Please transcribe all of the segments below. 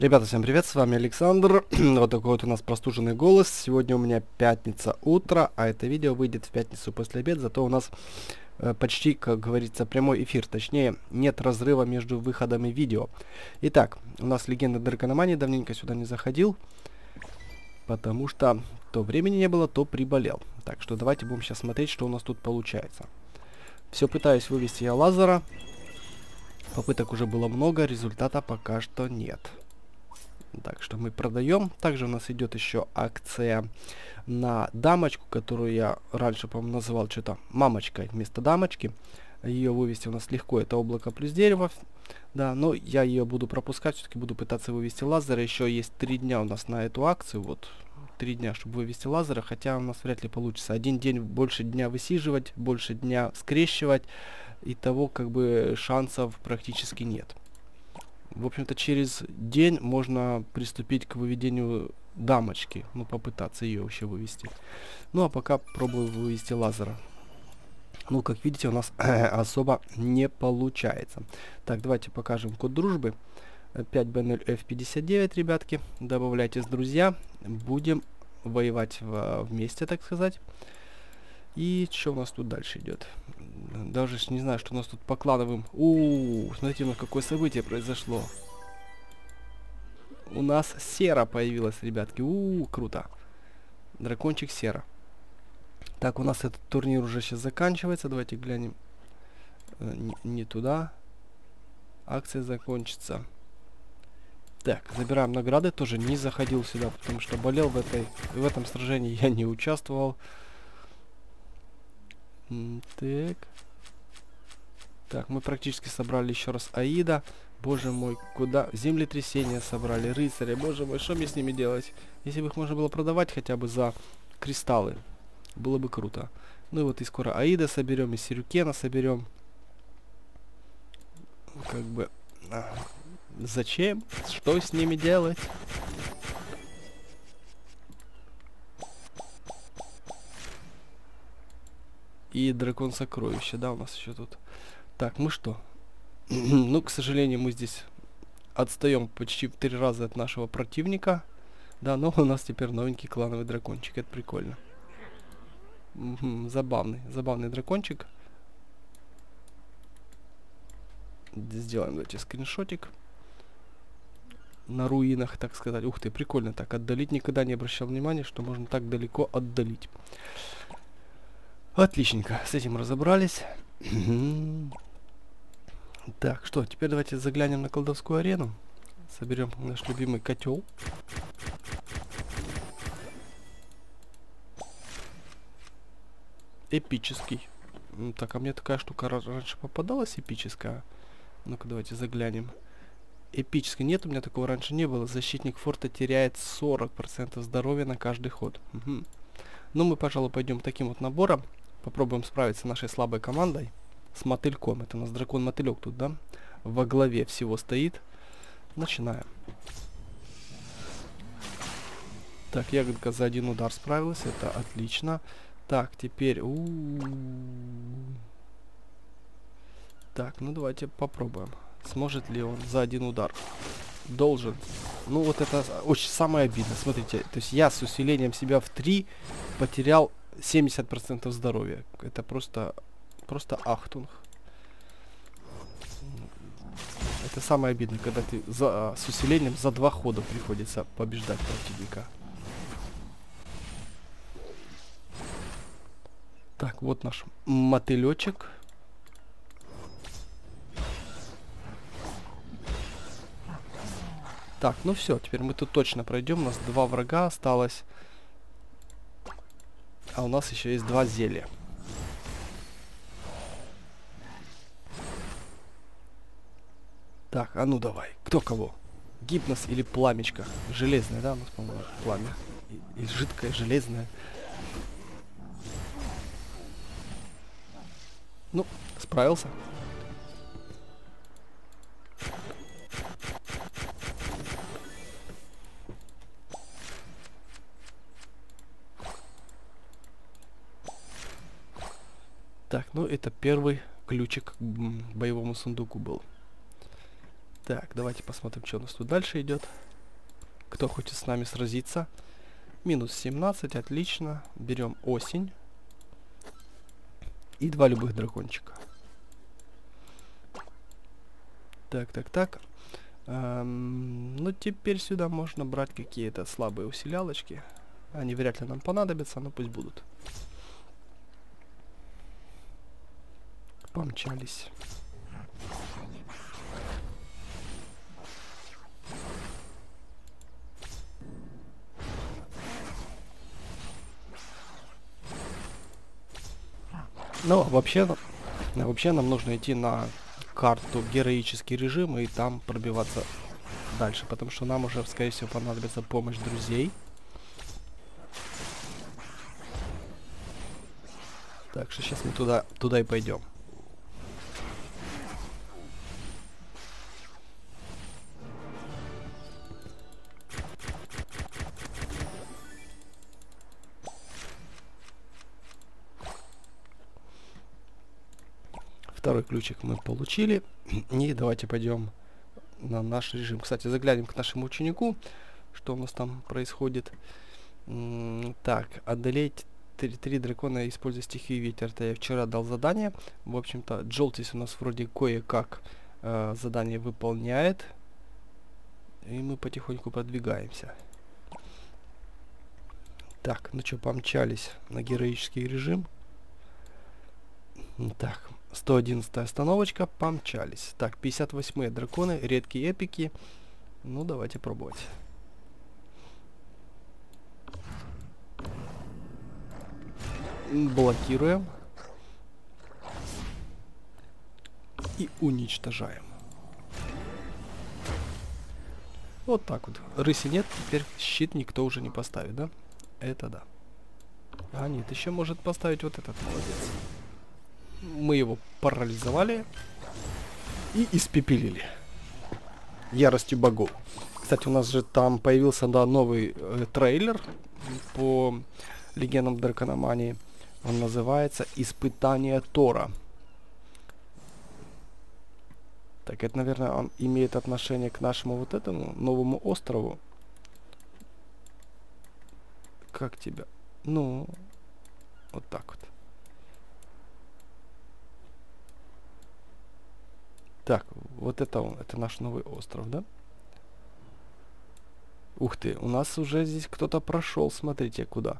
Ребята, всем привет, с вами Александр. Вот такой вот у нас простуженный голос. Сегодня у меня пятница утро, а это видео выйдет в пятницу после обеда. Зато у нас почти, как говорится, прямой эфир. Точнее, нет разрыва между выходом и видео. Итак, у нас Легенды Дракономании. Давненько сюда не заходил, потому что то времени не было, то приболел. Так что давайте будем сейчас смотреть, что у нас тут получается. Все пытаюсь вывести я Лазара. Попыток уже было много, результата пока что нет. Так что мы продаем. Также у нас идет еще акция на дамочку, которую я раньше, по-моему, называл что-то мамочкой вместо дамочки. Ее вывести у нас легко, это облако плюс дерево. Да, но я ее буду пропускать, все-таки буду пытаться вывести Лазера. Еще есть 3 дня у нас на эту акцию, вот 3 дня, чтобы вывести Лазера, хотя у нас вряд ли получится. Один день, больше дня высиживать, больше дня скрещивать, и того как бы шансов практически нет. В общем-то, через день можно приступить к выведению дамочки. Ну, попытаться ее вообще вывести. Ну, а пока пробую вывести Лазера. Ну, как видите, у нас особо не получается. Так, давайте покажем код дружбы. 5B0F59, ребятки. Добавляйтесь, друзья. Будем воевать вместе, так сказать. И что у нас тут дальше идет? Даже не знаю, что у нас тут по клановым. Смотрите, ну какое событие произошло. У нас Сера появилась, ребятки. Круто. Дракончик Сера. Так, у нас этот турнир уже сейчас заканчивается. Давайте глянем. Не туда. Акция закончится. Так, забираем награды. Тоже не заходил сюда, потому что болел. В этом сражении я не участвовал. Так. Так, мы практически собрали еще раз Аида. Боже мой, куда? Землетрясение собрали, рыцари. Боже мой, что мне с ними делать? Если бы их можно было продавать хотя бы за кристаллы, было бы круто. Ну и вот и скоро Аида соберем, и Сереукена соберем. Как бы... Зачем? Что с ними делать? И дракон сокровища, да, у нас еще тут. Так, мы что? Ну, к сожалению, мы здесь отстаем почти в 3 раза от нашего противника. Да, но у нас теперь новенький клановый дракончик, это прикольно. Забавный дракончик. Сделаем, давайте, скриншотик. На руинах, так сказать. Ух ты, прикольно так отдалить. Никогда не обращал внимания, что можно так далеко отдалить. Отличненько, с этим разобрались. Так, что, теперь давайте заглянем на колдовскую арену. Соберем наш любимый котел. Эпический. Так, а мне такая штука раньше попадалась, эпическая. Ну-ка, давайте заглянем. Эпический нет, у меня такого раньше не было. Защитник форта теряет 40% здоровья на каждый ход. Ну, мы, пожалуй, пойдем таким вот набором. Попробуем справиться с нашей слабой командой. С мотыльком. Это у нас дракон-мотылек тут, да? Во главе всего стоит. Начинаем. Так, ягодка за 1 удар справилась. Это отлично. Так, теперь... Так, ну давайте попробуем. Сможет ли он за 1 удар? Должен. Ну вот это очень самое обидное. Смотрите, то есть я с усилением себя в 3 потерял 70% здоровья. Это просто ахтунг. Это самое обидное, когда ты с усилением за 2 хода приходится побеждать противника. Так, вот наш мотылечек. Так, ну все, теперь мы тут точно пройдем. У нас 2 врага осталось. А у нас еще есть 2 зелья. Так, а ну давай. Кто кого? Гипноз или пламечко? Железное, да? У нас, по-моему, пламя. И жидкое, железное. Ну, справился. Так, ну это первый ключик к боевому сундуку был. Так, давайте посмотрим, что у нас тут дальше идет. Кто хочет с нами сразиться? Минус 17, отлично. Берем осень. И два любых дракончика. Так, так, так. Ну, теперь сюда можно брать какие-то слабые усилялочки. Они вряд ли нам понадобятся, но пусть будут. Помчались. Но вообще нам нужно идти на карту героический режим и там пробиваться дальше, потому что нам уже, скорее всего, понадобится помощь друзей. Так что сейчас мы туда и пойдем. Второй ключик мы получили. И давайте пойдем на наш режим. Кстати, заглянем к нашему ученику. Что у нас там происходит? Так, одолеть 3 дракона, используя стихию ветер. Это я вчера дал задание. В общем-то, Джолтис у нас вроде кое-как задание выполняет. И мы потихоньку продвигаемся. Так, ну что, помчались на героический режим. Так, 111 остановочка, помчались. Так, 58 драконы, редкие эпики. Ну, давайте пробовать. Блокируем. И уничтожаем. Вот так вот. Рыси нет, теперь щит никто уже не поставит, да? Это да. А нет, еще может поставить вот этот молодец. Мы его парализовали и испепелили яростью богов. Кстати, у нас же там появился, да, новый трейлер по легендам дракономании. Он называется «Испытание Тора». Так, это, наверное, он имеет отношение к нашему вот этому новому острову. Как тебя? Ну, вот так вот. Так, вот это он, это наш новый остров, да? Ух ты, у нас уже здесь кто-то прошел, смотрите, куда.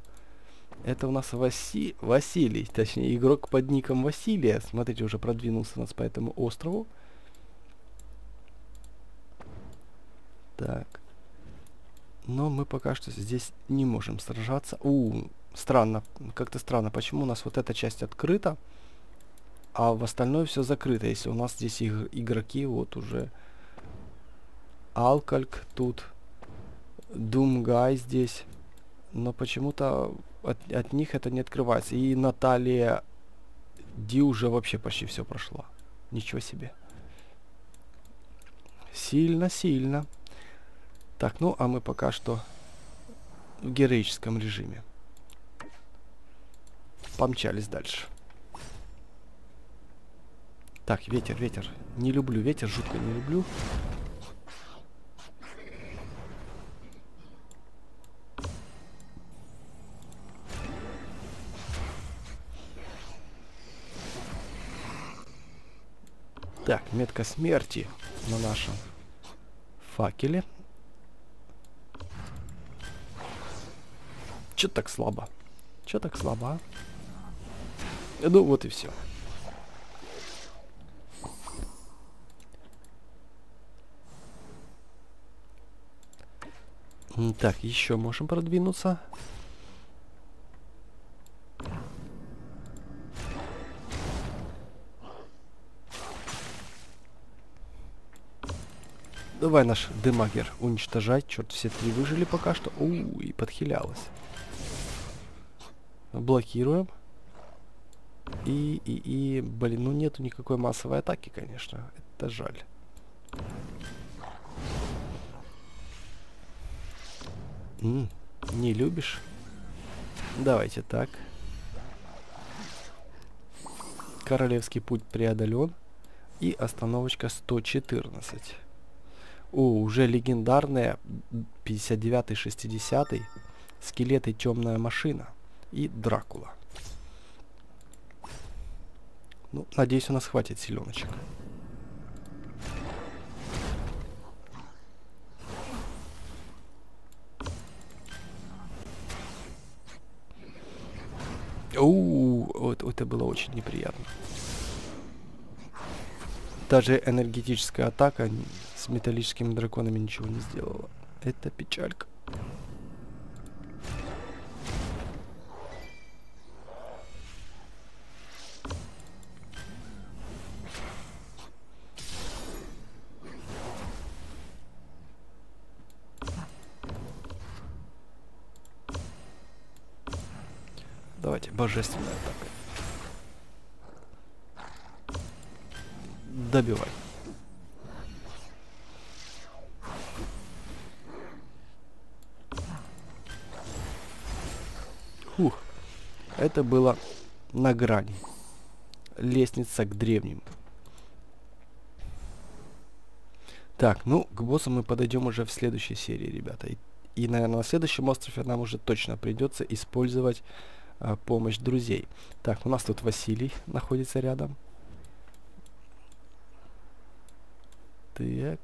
Это у нас Василий, точнее, игрок под ником Василия, смотрите, уже продвинулся у нас по этому острову. Так. Но мы пока что здесь не можем сражаться. Странно, как-то странно, почему у нас вот эта часть открыта? А в остальное все закрыто, если у нас здесь игроки, вот уже Алкальк тут, Думгай здесь, но почему-то от них это не открывается. И Наталья Ди уже вообще почти все прошла. Ничего себе. Сильно-сильно. Так, ну а мы пока что в героическом режиме. Помчались дальше. Так, ветер. Не люблю ветер, жутко не люблю. Так, метка смерти на нашем факеле. Чё так слабо? А? Ну вот и все. Так, еще можем продвинуться. Давай, наш демагер, уничтожать. Черт, все 3 выжили пока что. И подхилялась. Блокируем. Блин, ну нету никакой массовой атаки, конечно. Это жаль. Не любишь? Давайте так. Королевский путь преодолен. И остановочка 114. уже легендарная 59-60, скелеты, темная машина и Дракула. Ну, надеюсь, у нас хватит силёночек. Это было очень неприятно. Даже энергетическая атака с металлическими драконами ничего не сделала. Это печалька. Давайте, божественная атака. Добивай. Фух. Это было на грани. Лестница к древним. Так, ну, к боссу мы подойдем уже в следующей серии, ребята. И наверное, на следующем острове нам уже точно придется использовать помощь друзей. Так, у нас тут Василий находится рядом. Так.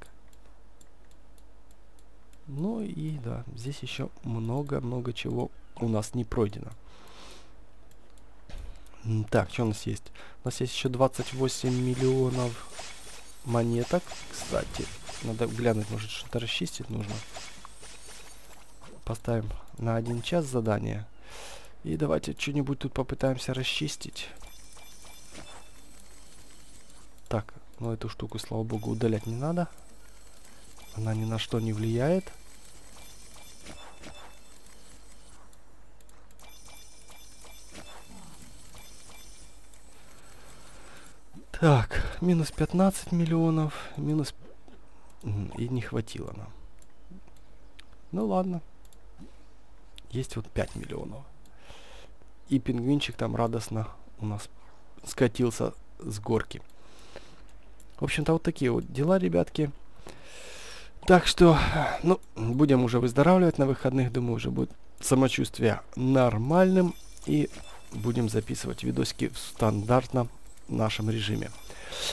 Ну и да, здесь еще много-много чего у нас не пройдено. Так, что у нас есть? У нас есть еще 28 миллионов монеток. Кстати, надо глянуть, может что-то расчистить нужно. Поставим на 1 час задание. И давайте что-нибудь тут попытаемся расчистить. Так, ну эту штуку, слава богу, удалять не надо. Она ни на что не влияет. Так, минус 15 миллионов, минус... И не хватило нам. Ну ладно. Есть вот 5 миллионов. И пингвинчик там радостно у нас скатился с горки. В общем-то, вот такие вот дела, ребятки. Так что, ну, будем уже выздоравливать на выходных. Думаю, уже будет самочувствие нормальным. И будем записывать видосики в стандартном нашем режиме.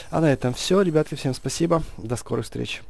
А на этом все, ребятки. Всем спасибо. До скорых встреч.